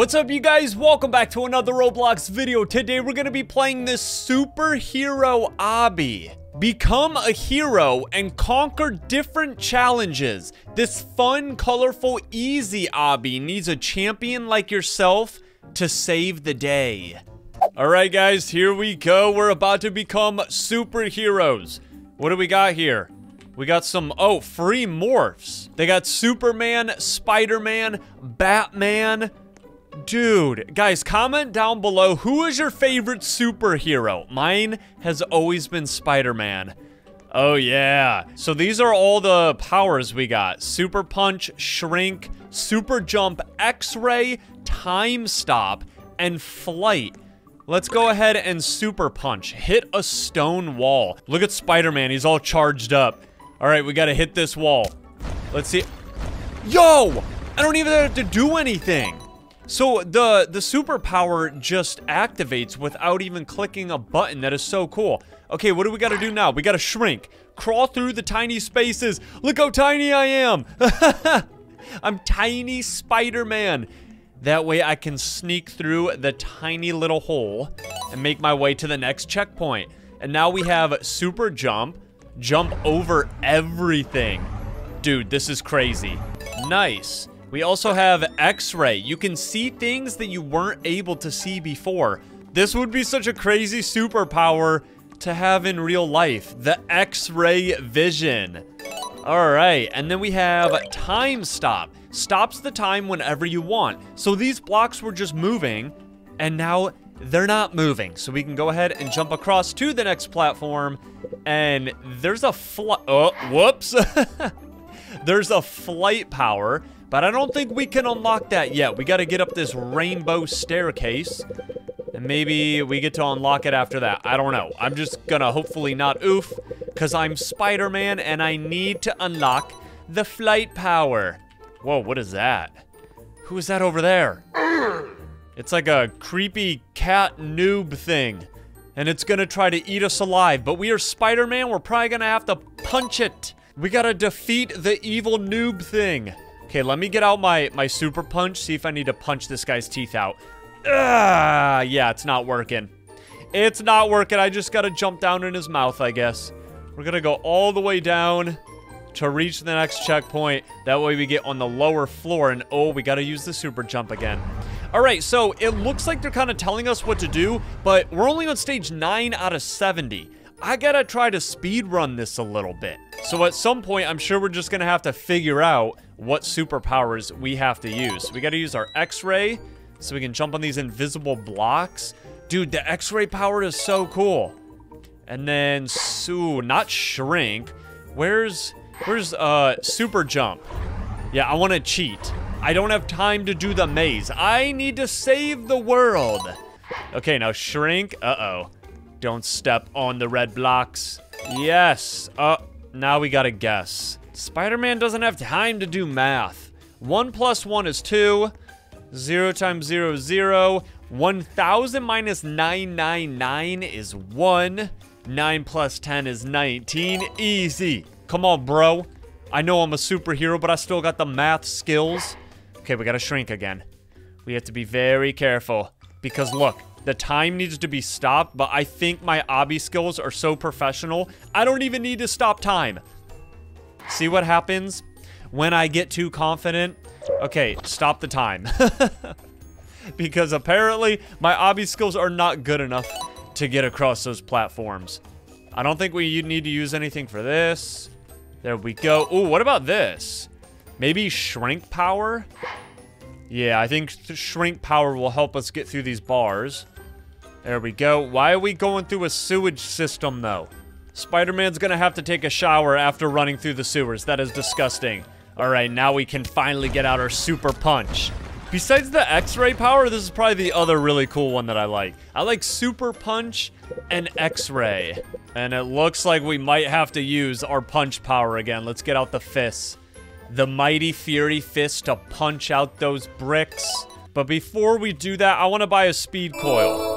What's up, you guys? Welcome back to another Roblox video. Today we're gonna be playing this superhero obby. Become a hero and conquer different challenges. This fun, colorful, easy obby needs a champion like yourself to save the day. Alright guys, here we go. We're about to become superheroes. What do we got here? We got some, free morphs. They got Superman, Spider-Man, Batman. Dude, guys, comment down below, who is your favorite superhero? Mine has always been Spider-Man. Oh, yeah. So these are all the powers we got. Super Punch, Shrink, Super Jump, X-Ray, Time Stop, and Flight. Let's go ahead and Super Punch. Hit a stone wall. Look at Spider-Man. He's all charged up. All right, we got to hit this wall. Let's see. Yo! I don't even have to do anything. So the superpower just activates without even clicking a button. That is so cool. Okay, what do we got to do now? We got to shrink. Crawl through the tiny spaces. Look how tiny I am. I'm tiny Spider-Man. That way I can sneak through the tiny little hole and make my way to the next checkpoint. And now we have super jump. Jump over everything. Dude, this is crazy. Nice. We also have X-Ray. You can see things that you weren't able to see before. This would be such a crazy superpower to have in real life. The X-Ray vision. All right, and then we have Time Stop. Stops the time whenever you want. So these blocks were just moving, and now they're not moving. So we can go ahead and jump across to the next platform, and there's a there's a flight power. But I don't think we can unlock that yet. We got to get up this rainbow staircase. And maybe we get to unlock it after that. I don't know. I'm just going to hopefully not oof. Because I'm Spider-Man and I need to unlock the flight power. Whoa, what is that? Who is that over there? It's like a creepy cat noob thing. And it's going to try to eat us alive. But we are Spider-Man. We're probably going to have to punch it. We got to defeat the evil noob thing. Okay, let me get out my super punch, see if I need to punch this guy's teeth out. Yeah, it's not working. It's not working. I just got to jump down in his mouth, I guess. We're going to go all the way down to reach the next checkpoint. That way we get on the lower floor, and we got to use the super jump again. All right, so it looks like they're kind of telling us what to do, but we're only on stage 9 out of 70. I got to try to speed run this a little bit. So at some point, I'm sure we're just going to have to figure out what superpowers we have to use. We got to use our X-Ray so we can jump on these invisible blocks. Dude, the X-Ray power is so cool. And then, not shrink. Where's super jump? Yeah, I want to cheat. I don't have time to do the maze. I need to save the world. Okay, now shrink. Don't step on the red blocks. Yes. Now we got to guess. Spider-Man doesn't have time to do math. 1 plus 1 is 2. 0 times 0 is 0. 1,000 minus 999 is 1. 9 plus 10 is 19. Easy. Come on, bro. I know I'm a superhero, but I still got the math skills. Okay, we gotta shrink again. We have to be very careful because look, the time needs to be stopped. But I think my obby skills are so professional, I don't even need to stop time. See what happens when I get too confident? Okay, stop the time. Because apparently, my obby skills are not good enough to get across those platforms. I don't think we need to use anything for this. There we go. Ooh, what about this? Maybe shrink power? Yeah, I think shrink power will help us get through these bars. There we go. Why are we going through a sewage system, though? Spider-Man's gonna have to take a shower after running through the sewers. That is disgusting. All right, now we can finally get out our super punch. Besides the X-Ray power, this is probably the other really cool one that I like. I like super punch and X-Ray. And it looks like we might have to use our punch power again. Let's get out the fists. The mighty fury fist to punch out those bricks. But before we do that, I want to buy a speed coil.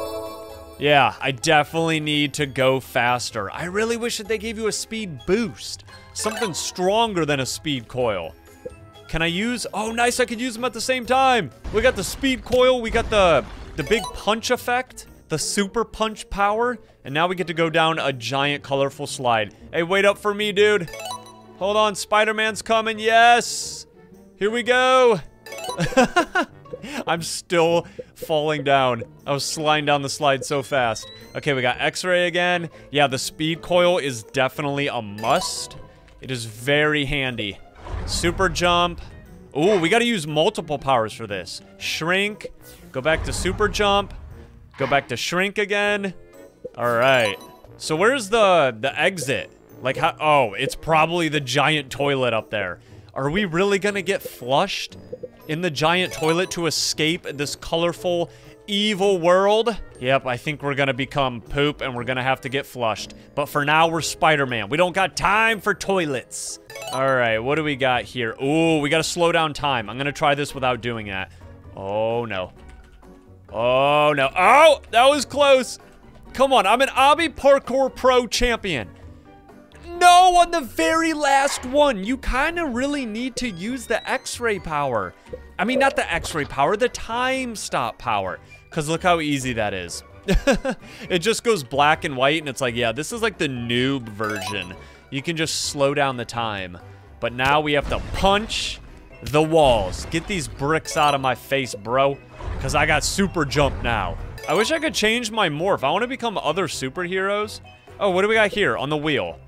Yeah, I definitely need to go faster. I really wish that they gave you a speed boost. Something stronger than a speed coil. Can I use... Oh, nice. I could use them at the same time. We got the speed coil. We got the big punch effect. The super punch power. And now we get to go down a giant colorful slide. Hey, wait up for me, dude. Hold on. Spider-Man's coming. Yes. Here we go. I'm still falling down. I was sliding down the slide so fast. Okay, we got X-ray again. Yeah, the speed coil is definitely a must. It is very handy. Super jump. Ooh, we got to use multiple powers for this. Shrink. Go back to super jump. Go back to shrink again. All right. So where's the exit? Like, how? Oh, it's probably the giant toilet up there. Are we really going to get flushed in the giant toilet to escape this colorful, evil world? Yep, I think we're going to become poop and we're going to have to get flushed. But for now, we're Spider-Man. We don't got time for toilets. All right, what do we got here? Ooh, we got to slow down time. I'm going to try this without doing that. Oh, no. Oh, no. Oh, that was close. Come on, I'm an Obby Parkour Pro champion. No, on the very last one. You kind of really need to use the X-ray power. I mean, not the X-ray power, the time stop power. Because look how easy that is. It just goes black and white, and it's like, yeah, this is like the noob version. You can just slow down the time. But now we have to punch the walls. Get these bricks out of my face, bro. Because I got super jump now. I wish I could change my morph. I want to become other superheroes. Oh, what do we got here on the wheel?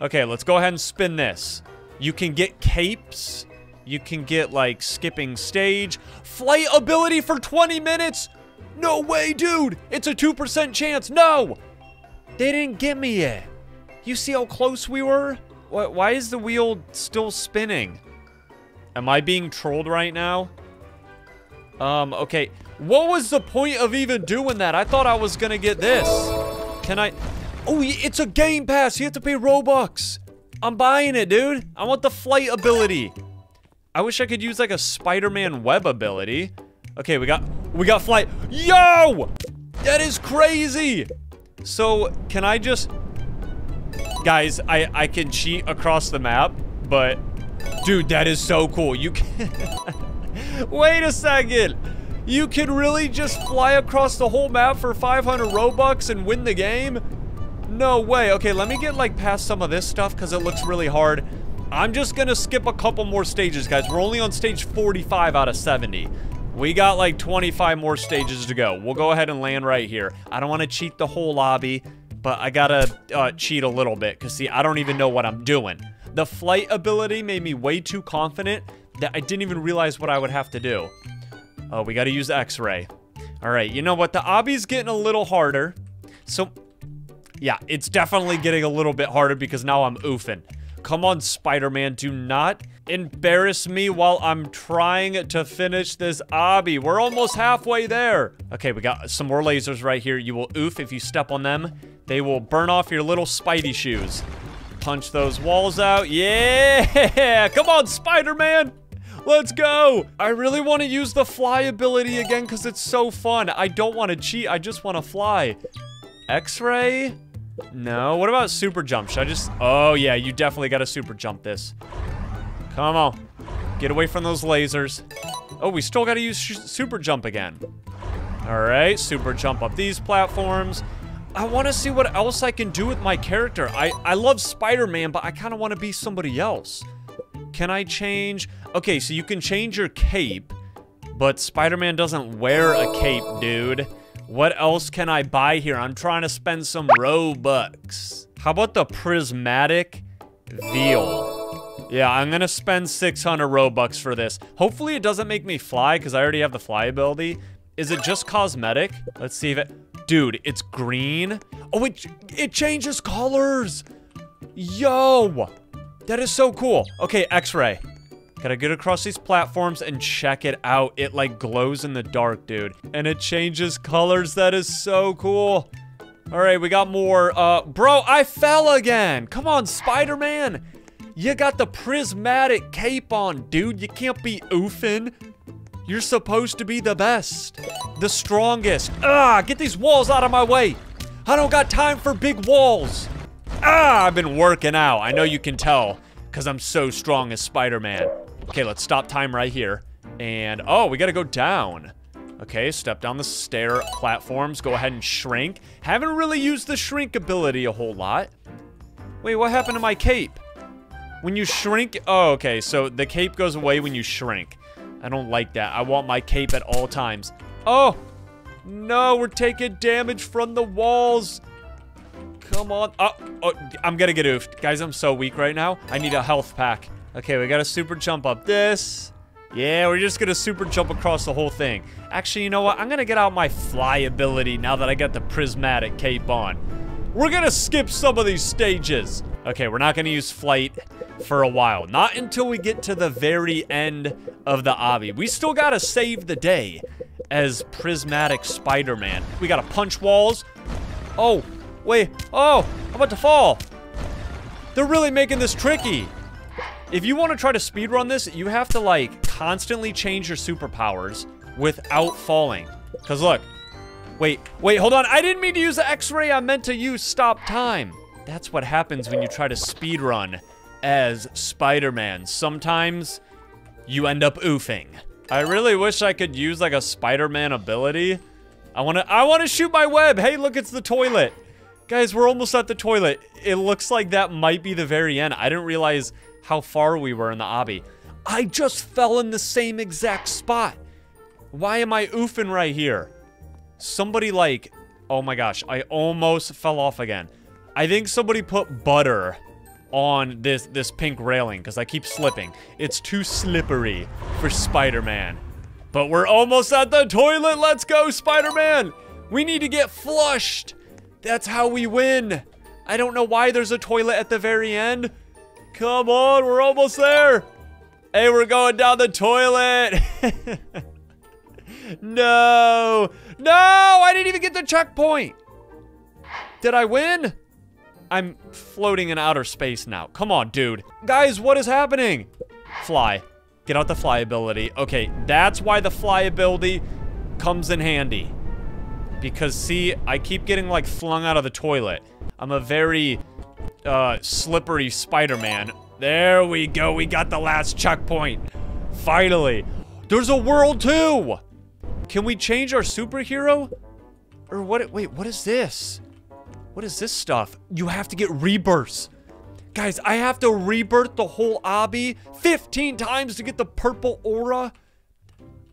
Okay, let's go ahead and spin this. You can get capes. You can get, like, skipping stage. Flight ability for 20 minutes? No way, dude. It's a 2% chance. No. They didn't give me it. You see how close we were? Why is the wheel still spinning? Am I being trolled right now? Okay. What was the point of even doing that? I thought I was going to get this. Can I... Oh, it's a game pass. You have to pay Robux. I'm buying it, dude. I want the flight ability. I wish I could use like a Spider-Man web ability. Okay, we got flight. Yo! That is crazy. So, can I just... Guys, I can cheat across the map, but... Dude, that is so cool. You can... Wait a second. You can really just fly across the whole map for 500 Robux and win the game? No way. Okay, let me get, like, past some of this stuff because it looks really hard. I'm just going to skip a couple more stages, guys. We're only on stage 45 out of 70. We got, like, 25 more stages to go. We'll go ahead and land right here. I don't want to cheat the whole lobby, but I got to cheat a little bit because, see, I don't even know what I'm doing. The flight ability made me way too confident that I didn't even realize what I would have to do. Oh, we got to use X-ray. All right, you know what? The obby's getting a little harder, so... Yeah, it's definitely getting a little bit harder because now I'm oofing. Come on, Spider-Man. Do not embarrass me while I'm trying to finish this obby. We're almost halfway there. Okay, we got some more lasers right here. You will oof if you step on them. They will burn off your little Spidey shoes. Punch those walls out. Yeah! Come on, Spider-Man! Let's go! I really want to use the fly ability again because it's so fun. I don't want to cheat. I just want to fly. X-ray? No. What about super jump? Should I just... Oh, yeah. You definitely got to super jump this. Come on. Get away from those lasers. Oh, we still got to use super jump again. All right. Super jump up these platforms. I want to see what else I can do with my character. I love Spider-Man, but I kind of want to be somebody else. Can I change... Okay, so you can change your cape, but Spider-Man doesn't wear a cape, dude. What else can I buy here? I'm trying to spend some Robux. How about the prismatic veal? Yeah, I'm going to spend 600 Robux for this. Hopefully it doesn't make me fly because I already have the fly ability. Is it just cosmetic? Let's see if it... Dude, it's green. Oh, it changes colors. Yo, that is so cool. Okay, X-ray. Gotta get across these platforms and check it out. It, like, glows in the dark, dude. And it changes colors. That is so cool. All right, we got more. Bro, I fell again. Come on, Spider-Man. You got the prismatic cape on, dude. You can't be oofing. You're supposed to be the best. The strongest. Ah, get these walls out of my way. I don't got time for big walls. Ah, I've been working out. I know you can tell because I'm so strong as Spider-Man. Okay, let's stop time right here. And, oh, we gotta go down. Okay, step down the stair platforms. Go ahead and shrink. Haven't really used the shrink ability a whole lot. Wait, what happened to my cape? When you shrink... Oh, okay, so the cape goes away when you shrink. I don't like that. I want my cape at all times. Oh! No, we're taking damage from the walls. Come on. Oh, I'm gonna get oofed. Guys, I'm so weak right now. I need a health pack. Okay, we gotta super jump up this. Yeah, we're just gonna super jump across the whole thing. Actually, you know what? I'm gonna get out my fly ability now that I got the prismatic cape on. We're gonna skip some of these stages. Okay, we're not gonna use flight for a while. Not until we get to the very end of the obby. We still gotta save the day as prismatic Spider-Man. We gotta punch walls. Oh, wait. Oh, I'm about to fall. They're really making this tricky. If you want to try to speedrun this, you have to, like, constantly change your superpowers without falling. Because, look. Wait, hold on. I didn't mean to use the X-ray. I meant to use stop time. That's what happens when you try to speedrun as Spider-Man. Sometimes you end up oofing. I really wish I could use, like, a Spider-Man ability. I wanna shoot my web. Hey, look, it's the toilet. Guys, we're almost at the toilet. It looks like that might be the very end. I didn't realize how far we were in the obby. I just fell in the same exact spot. Why am I oofing right here? Somebody like, oh my gosh, I almost fell off again. I think somebody put butter on this pink railing because I keep slipping. It's too slippery for Spider-Man. But we're almost at the toilet. Let's go, Spider-Man. We need to get flushed. That's how we win. I don't know why there's a toilet at the very end. Come on, we're almost there. Hey, we're going down the toilet. No, I didn't even get the checkpoint. Did I win? I'm floating in outer space now. Come on, dude. Guys, what is happening? Fly. Get out the fly ability. Okay, that's why the fly ability comes in handy. Because, see, I keep getting, like, flung out of the toilet. I'm a very... slippery Spider-Man. There we go. We got the last checkpoint. Finally. There's a world too. Can we change our superhero? Or what? Wait, what is this? What is this stuff? You have to get rebirths. Guys, I have to rebirth the whole obby 15 times to get the purple aura.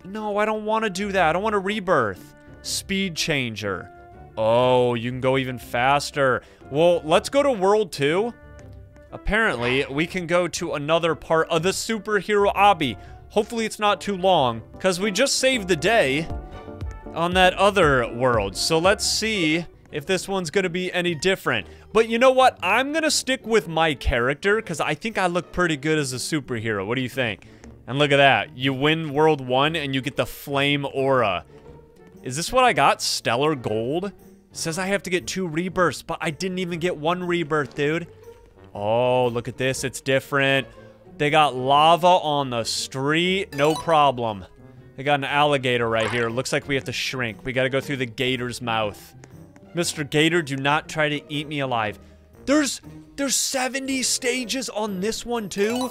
No, I don't want to do that. I don't want to rebirth. Speed changer. Oh, you can go even faster. Well, let's go to World 2. Apparently, we can go to another part of the superhero obby. Hopefully, it's not too long, because we just saved the day on that other world. So, let's see if this one's going to be any different. But you know what? I'm going to stick with my character, because I think I look pretty good as a superhero. What do you think? And look at that. You win World 1, and you get the flame aura. Is this what I got? Stellar Gold? Says I have to get 2 rebirths, but I didn't even get 1 rebirth, dude. Oh, look at this. It's different. They got lava on the street. No problem. They got an alligator right here. Looks like we have to shrink. We got to go through the gator's mouth. Mr. Gator, do not try to eat me alive. There's 70 stages on this one, too?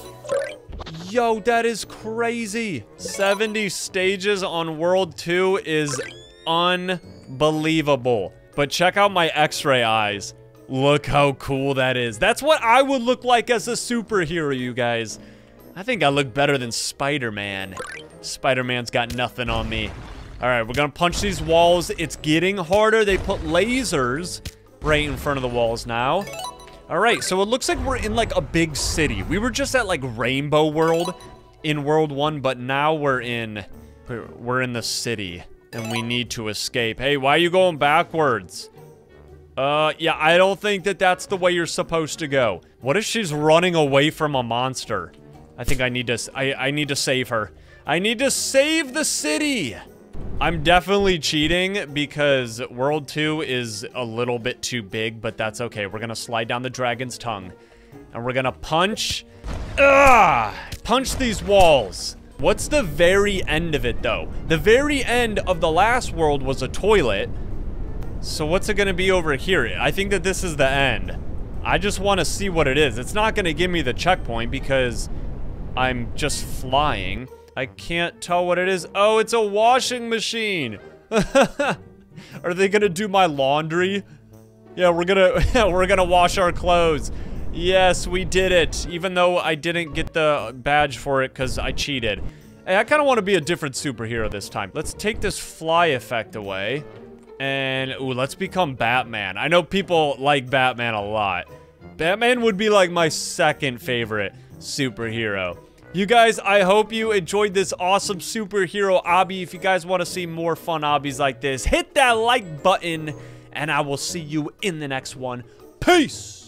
Yo, that is crazy. 70 stages on World 2 is unbelievable. But check out my X-ray eyes. Look how cool that is. That's what I would look like as a superhero, you guys. I think I look better than Spider-Man. Spider-Man's got nothing on me. All right, we're gonna punch these walls. It's getting harder. They put lasers right in front of the walls now. All right, so it looks like we're in, like, a big city. We were just at, like, Rainbow World in World 1, but now we're in the city. And we need to escape. Hey, why are you going backwards? Yeah, I don't think that that's the way you're supposed to go. What if she's running away from a monster? I think I need to, I need to save her. I need to save the city! I'm definitely cheating because World 2 is a little bit too big, but that's okay. We're gonna slide down the dragon's tongue. And we're gonna punch... Ugh! Punch these walls! What's the very end of it, though? The very end of the last world was a toilet. So what's it going to be over here? I think that this is the end. I just want to see what it is. It's not going to give me the checkpoint because I'm just flying. I can't tell what it is. Oh, it's a washing machine. Are they gonna do my laundry? Yeah, we're gonna wash our clothes. Yes, we did it. Even though I didn't get the badge for it because I cheated. Hey, I kind of want to be a different superhero this time. Let's take this fly effect away. And, ooh, let's become Batman. I know people like Batman a lot. Batman would be like my second favorite superhero. You guys, I hope you enjoyed this awesome superhero obby. If you guys want to see more fun obbies like this, hit that like button, and I will see you in the next one. Peace!